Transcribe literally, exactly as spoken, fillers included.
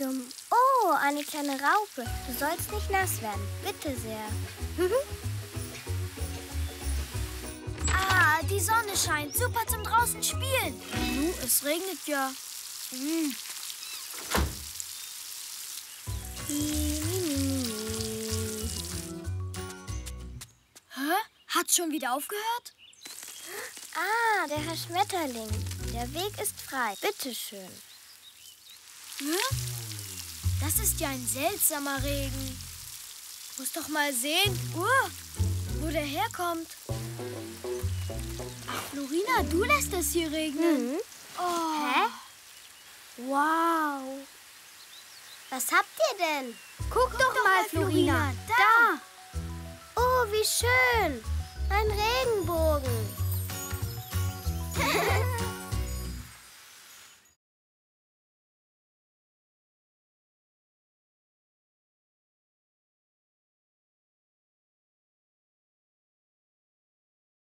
dumm. Oh, eine kleine Raupe. Du sollst nicht nass werden. Bitte sehr. Ah, die Sonne scheint. Super zum draußen spielen. Nu, es regnet ja. Mm. Hä? Hat's schon wieder aufgehört? Ah, der Herr Schmetterling. Der Weg ist frei. Bitteschön. Hä? Das ist ja ein seltsamer Regen. Muss doch mal sehen, uh, wo der herkommt. Ach, Florina, du lässt es hier regnen. Mhm. Oh. Hä? Wow. Was habt ihr denn? Guck, Guck doch, doch mal, mal Florina. Florina. Da. Oh, wie schön. Ein Regenbogen.